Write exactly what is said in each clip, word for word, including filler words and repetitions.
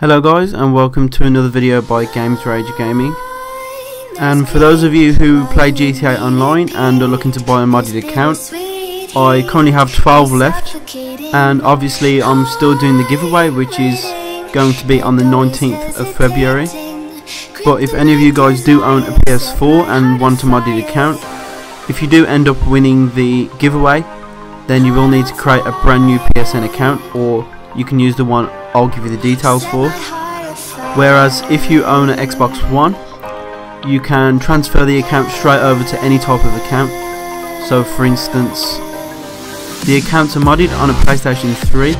Hello guys, and welcome to another video by Games Rage Gaming. And for those of you who play G T A Online and are looking to buy a modded account, I currently have twelve left, and obviously I'm still doing the giveaway, which is going to be on the nineteenth of February. But if any of you guys do own a P S four and want a modded account, if you do end up winning the giveaway, then you will need to create a brand new P S N account, or you can use the one I'll give you the details for. Whereas if you own an Xbox One, you can transfer the account straight over to any type of account. So for instance, the accounts are modded on a PlayStation three,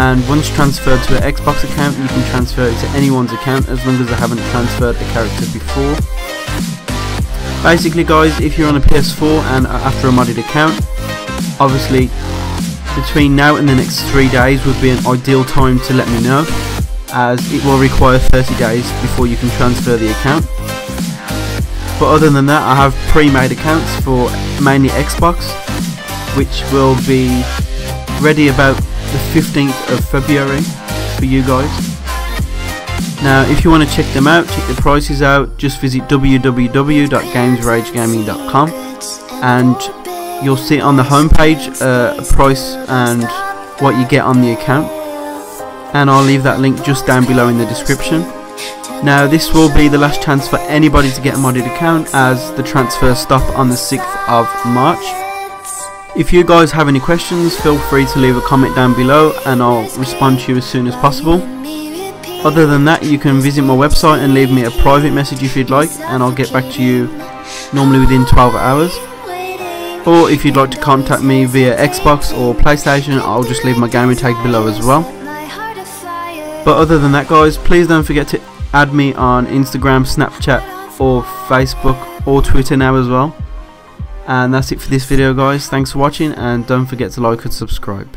and once transferred to an Xbox account, you can transfer it to anyone's account as long as they haven't transferred a character before. Basically guys, if you're on a P S four and are after a modded account, obviously between now and the next three days would be an ideal time to let me know, as it will require thirty days before you can transfer the account. But other than that, I have pre-made accounts for mainly Xbox, which will be ready about the fifteenth of February for you guys. Now if you want to check them out, check the prices out, just visit w w w dot games rage gaming dot com and you'll see on the homepage uh, a price and what you get on the account, and I'll leave that link just down below in the description. Now this will be the last chance for anybody to get a modded account, as the transfers stop on the sixth of March. If you guys have any questions, feel free to leave a comment down below and I'll respond to you as soon as possible. Other than that, you can visit my website and leave me a private message if you'd like, and I'll get back to you normally within twelve hours. Or if you'd like to contact me via Xbox or PlayStation, I'll just leave my gamer tag below as well. But other than that guys, please don't forget to add me on Instagram, Snapchat or Facebook or Twitter now as well. And that's it for this video guys, thanks for watching, and don't forget to like and subscribe.